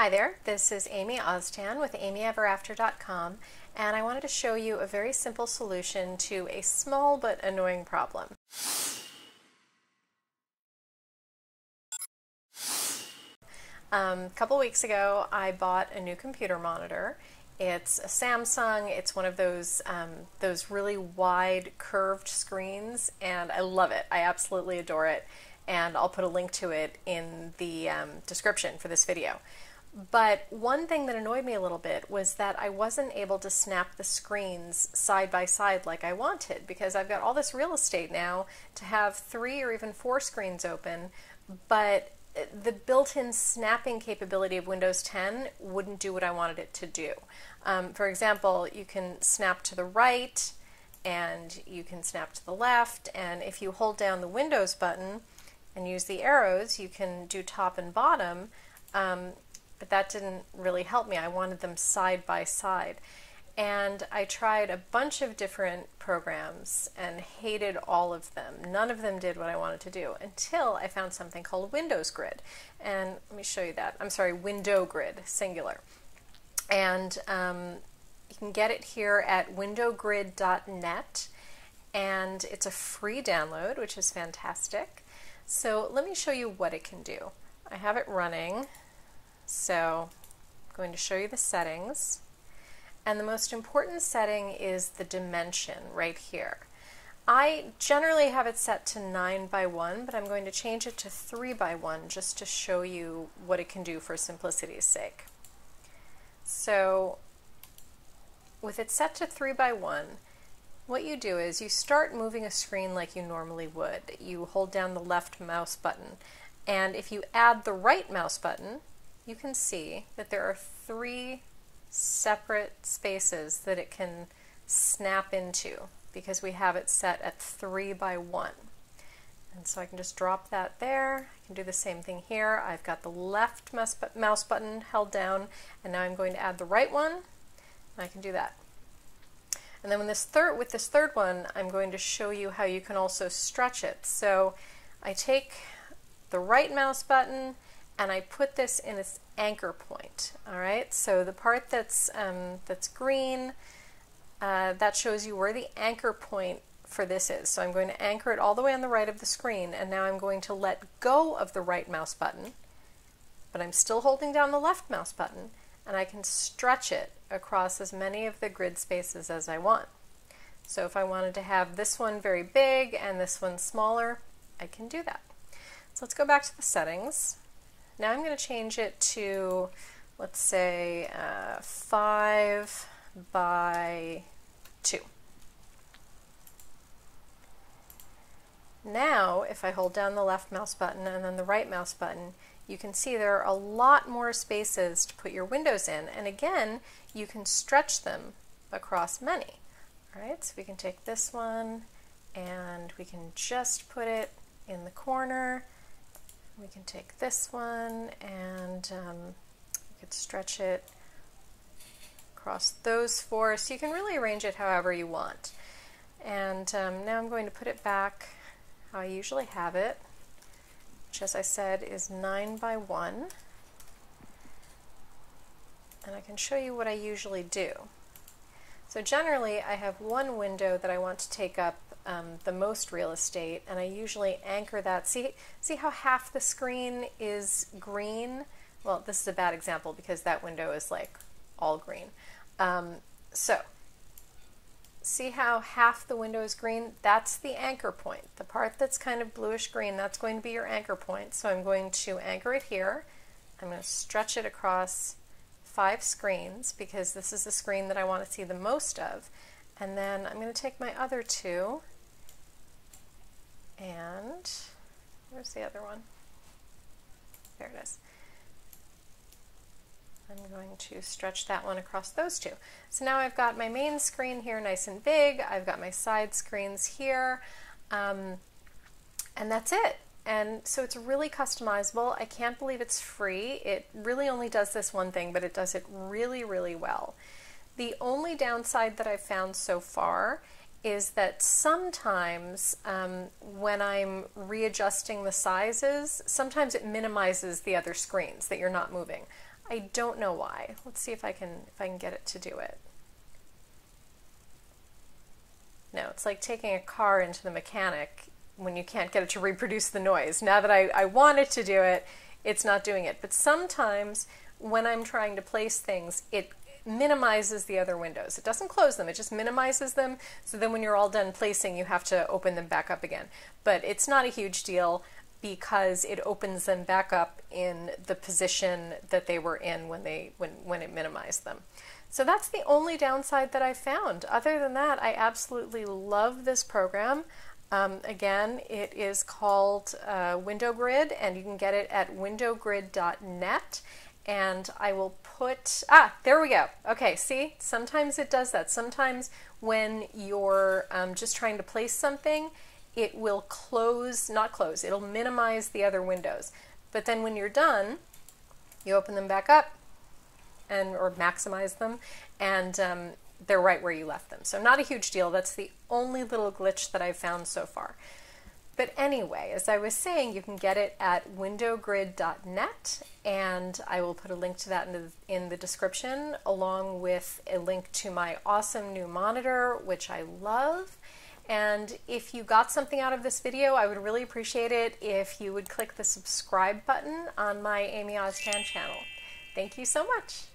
Hi there, this is Amy Oztan with AmyEverAfter.com, and I wanted to show you a very simple solution to a small but annoying problem. A couple weeks ago I bought a new computer monitor. It's a Samsung, it's one of those really wide curved screens, and I love it. I absolutely adore it, and I'll put a link to it in the description for this video. But one thing that annoyed me a little bit was that I wasn't able to snap the screens side by side like I wanted, because I've got all this real estate now to have 3 or even 4 screens open, but the built-in snapping capability of Windows 10 wouldn't do what I wanted it to do. For example, you can snap to the right and you can snap to the left, and if you hold down the Windows button and use the arrows, you can do top and bottom. But that didn't really help me. I wanted them side by side. And I tried a bunch of different programs and hated all of them. None of them did what I wanted to do until I found something called WindowGrid. And let me show you that. I'm sorry, WindowGrid, singular. And you can get it here at windowgrid.net. And it's a free download, which is fantastic. So let me show you what it can do. I have it running. So I'm going to show you the settings, and the most important setting is the dimension right here. I generally have it set to 9 by 1, but I'm going to change it to 3 by 1 just to show you what it can do for simplicity's sake. So with it set to 3 by 1, what you do is you start moving a screen like you normally would. You hold down the left mouse button, and if you add the right mouse button, you can see that there are 3 separate spaces that it can snap into, because we have it set at 3 by 1. And so I can just drop that there. I can do the same thing here. I've got the left mouse button held down, and now I'm going to add the right one, and I can do that. And then with this third one, I'm going to show you how you can also stretch it. So I take the right mouse button, and I put this in its anchor point. All right, so the part that's green, that shows you where the anchor point for this is. So I'm going to anchor it all the way on the right of the screen, and now I'm going to let go of the right mouse button, but I'm still holding down the left mouse button, and I can stretch it across as many of the grid spaces as I want. So if I wanted to have this one very big and this one smaller, I can do that. So let's go back to the settings. Now I'm going to change it to, let's say, 5 by 2. Now, if I hold down the left mouse button and then the right mouse button, you can see there are a lot more spaces to put your windows in. And again, you can stretch them across many. All right, so we can take this one and we can just put it in the corner. We can take this one and we could stretch it across those 4. So you can really arrange it however you want. And now I'm going to put it back how I usually have it, which, as I said, is 9 by 1. And I can show you what I usually do. So generally I have one window that I want to take up the most real estate, and I usually anchor that. See how half the screen is green? Well, this is a bad example because that window is like all green. So see how half the window is green? That's the anchor point. The part that's kind of bluish green, that's going to be your anchor point. So I'm going to anchor it here. I'm going to stretch it across 5 screens because this is the screen that I want to see the most of. And then I'm going to take my other 2. And where's the other one? There it is. I'm going to stretch that one across those 2. So now I've got my main screen here nice and big. I've got my side screens here. And that's it. And so it's really customizable. I can't believe it's free. It really only does this one thing, but it does it really, really well. The only downside that I've found so far is that sometimes when I'm readjusting the sizes, sometimes it minimizes the other screens that you're not moving. I don't know why. Let's see if I can get it to do it. No, it's like taking a car into the mechanic when you can't get it to reproduce the noise. Now that I want it to do it, it's not doing it. But sometimes when I'm trying to place things, it minimizes the other windows. It doesn't close them, it just minimizes them, so then when you're all done placing, you have to open them back up again. But it's not a huge deal because it opens them back up in the position that they were in when it minimized them. So that's the only downside that I found. Other than that, I absolutely love this program. Again, it is called WindowGrid, and you can get it at windowgrid.net. And I will put, there we go. Okay, see, sometimes it does that. Sometimes when you're just trying to place something, it will close, not close, it'll minimize the other windows. But then when you're done, you open them back up and, or maximize them, and they're right where you left them. So not a huge deal. That's the only little glitch that I've found so far. But anyway, as I was saying, you can get it at windowgrid.net, and I will put a link to that in the description, along with a link to my awesome new monitor, which I love. And if you got something out of this video, I would really appreciate it if you would click the subscribe button on my Amy Oztan channel. Thank you so much.